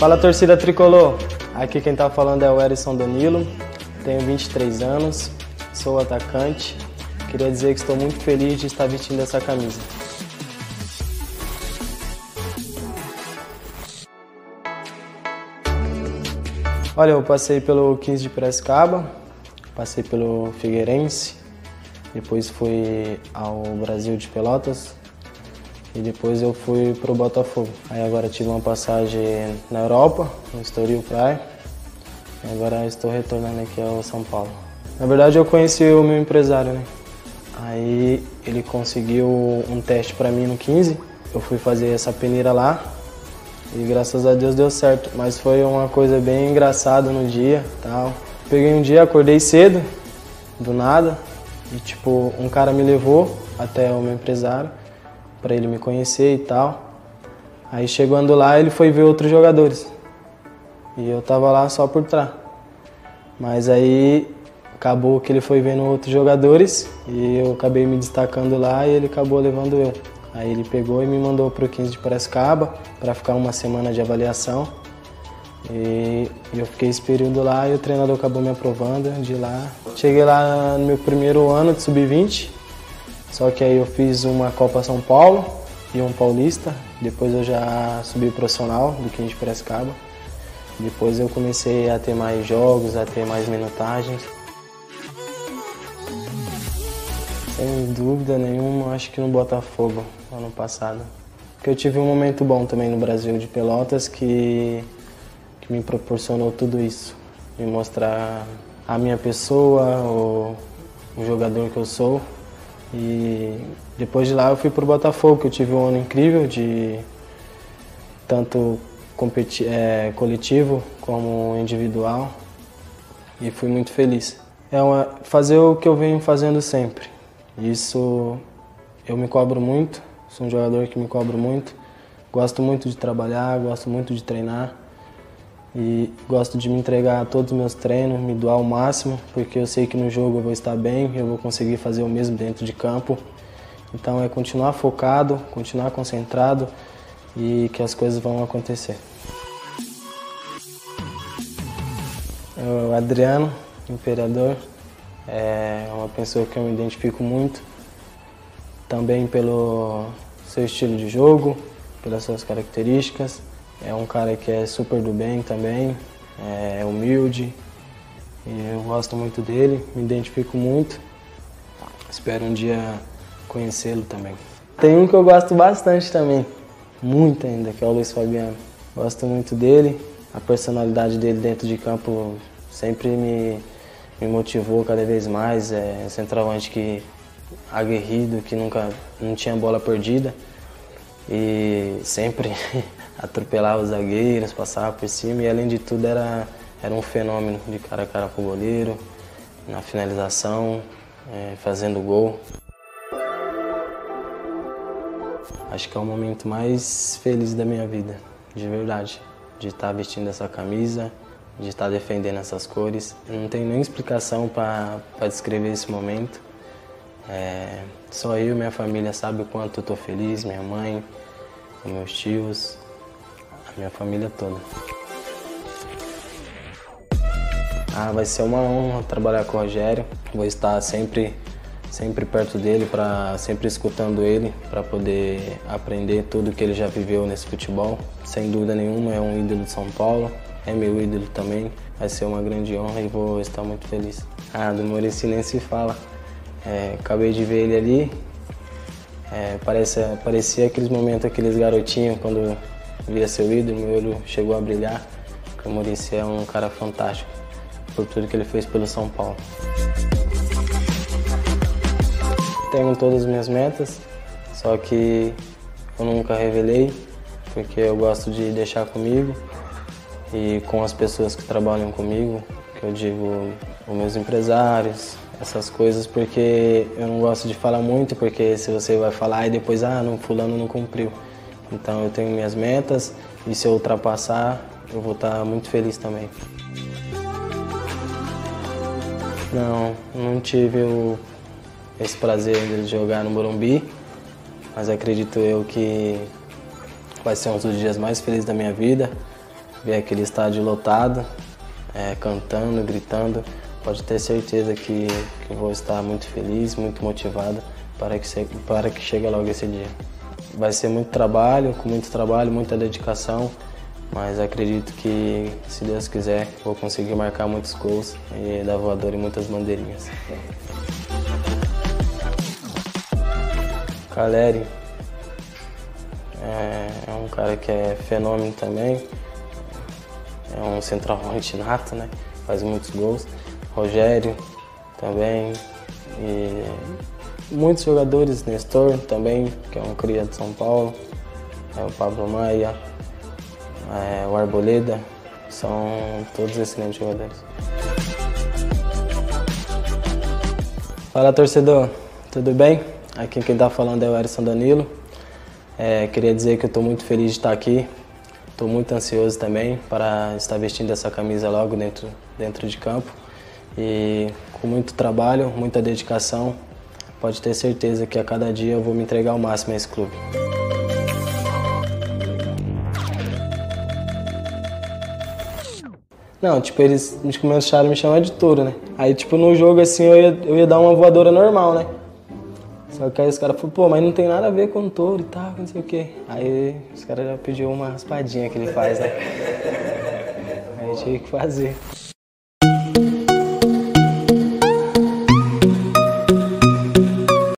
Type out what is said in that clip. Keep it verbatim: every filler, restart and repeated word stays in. Fala, torcida tricolor! Aqui quem tá falando é o Erison Danilo, tenho vinte e três anos, sou atacante. Queria dizer que estou muito feliz de estar vestindo essa camisa. Olha, eu passei pelo quinze de Piracicaba, passei pelo Figueirense, depois fui ao Brasil de Pelotas e depois eu fui pro Botafogo. Aí agora tive uma passagem na Europa, no Estoril Praia, e agora estou retornando aqui ao São Paulo. Na verdade eu conheci o meu empresário, né? Aí ele conseguiu um teste para mim no quinze, eu fui fazer essa peneira lá. E graças a Deus deu certo, mas foi uma coisa bem engraçada no dia, tal. Peguei um dia, acordei cedo, do nada, e tipo, um cara me levou até o meu empresário, pra ele me conhecer e tal. Aí chegando lá, ele foi ver outros jogadores. E eu tava lá só por trás. Mas aí, acabou que ele foi vendo outros jogadores, e eu acabei me destacando lá e ele acabou levando eu. Aí ele pegou e me mandou para o quinze de Piracicaba para ficar uma semana de avaliação. E eu fiquei esse período lá e o treinador acabou me aprovando de lá. Cheguei lá no meu primeiro ano de sub vinte, só que aí eu fiz uma Copa São Paulo e um Paulista. Depois eu já subi profissional do quinze de Piracicaba. Depois eu comecei a ter mais jogos, a ter mais minutagens. Sem dúvida nenhuma, acho que no Botafogo, ano passado. Porque eu tive um momento bom também no Brasil de Pelotas que, que me proporcionou tudo isso. Me mostrar a minha pessoa, o, o jogador que eu sou. E depois de lá eu fui pro Botafogo, que eu tive um ano incrível de tanto competi- é, coletivo como individual. E fui muito feliz. É uma, fazer o que eu venho fazendo sempre. Isso eu me cobro muito, sou um jogador que me cobro muito, gosto muito de trabalhar, gosto muito de treinar e gosto de me entregar a todos os meus treinos, me doar o máximo, porque eu sei que no jogo eu vou estar bem, eu vou conseguir fazer o mesmo dentro de campo. Então é continuar focado, continuar concentrado e que as coisas vão acontecer. Eu, Adriano, imperador. É uma pessoa que eu me identifico muito, também pelo seu estilo de jogo, pelas suas características. É um cara que é super do bem também, é humilde, e eu gosto muito dele, me identifico muito. Espero um dia conhecê-lo também. Tem um que eu gosto bastante também, muito ainda, que é o Luiz Fabiano. Gosto muito dele, a personalidade dele dentro de campo sempre me... me motivou cada vez mais, é centroavante que aguerrido, que nunca não tinha bola perdida e sempre atropelava os zagueiros, passava por cima e além de tudo era, era um fenômeno de cara a cara pro goleiro, na finalização, é, fazendo gol. Acho que é o momento mais feliz da minha vida, de verdade, de estar vestindo essa camisa, de estar defendendo essas cores. Eu não tenho nem explicação para descrever esse momento. É, só eu e minha família sabem o quanto eu estou feliz, minha mãe, meus tios, a minha família toda. Ah, vai ser uma honra trabalhar com o Rogério. Vou estar sempre, sempre perto dele, pra, sempre escutando ele, para poder aprender tudo que ele já viveu nesse futebol. Sem dúvida nenhuma, é um ídolo de São Paulo. É meu ídolo também, vai ser uma grande honra e vou estar muito feliz. Ah, do Maurício nem se fala. É, acabei de ver ele ali, é, parece, parecia aqueles momentos, aqueles garotinhos, quando via seu ídolo, meu olho chegou a brilhar. O Maurício é um cara fantástico, por tudo que ele fez pelo São Paulo. Tenho todas as minhas metas, só que eu nunca revelei, porque eu gosto de deixar comigo. E com as pessoas que trabalham comigo, que eu digo os meus empresários, essas coisas, porque eu não gosto de falar muito, porque se você vai falar e depois, ah, não, fulano não cumpriu. Então eu tenho minhas metas e se eu ultrapassar, eu vou estar muito feliz também. Não, não tive o, esse prazer de jogar no Morumbi, mas acredito eu que vai ser um dos dias mais felizes da minha vida. ver aquele estádio lotado, é, cantando, gritando, pode ter certeza que, que vou estar muito feliz, muito motivado para que, se, para que chegue logo esse dia. Vai ser muito trabalho, com muito trabalho, muita dedicação, mas acredito que, se Deus quiser, vou conseguir marcar muitos gols e dar voador e muitas bandeirinhas. Caleri é, é um cara que é fenômeno também, é um centroavante nato, né? Faz muitos gols. Rogério também, e muitos jogadores, Nestor também, que é um cria de São Paulo, é o Pablo Maia, é o Arboleda, são todos excelentes jogadores. Fala, torcedor, tudo bem? Aqui quem está falando é o Erison Danilo. É, queria dizer que eu estou muito feliz de estar aqui, estou muito ansioso também para estar vestindo essa camisa logo dentro, dentro de campo. E com muito trabalho, muita dedicação, pode ter certeza que a cada dia eu vou me entregar ao máximo a esse clube. Não, tipo, eles começaram a me chamar de touro, né? Aí, tipo, no jogo, assim, eu ia, eu ia dar uma voadora normal, né? Só que aí os caras falaram, pô, mas não tem nada a ver com touro e tal, não sei o quê. Aí os caras já pediram uma raspadinha que ele faz, né? Aí eu tive que fazer.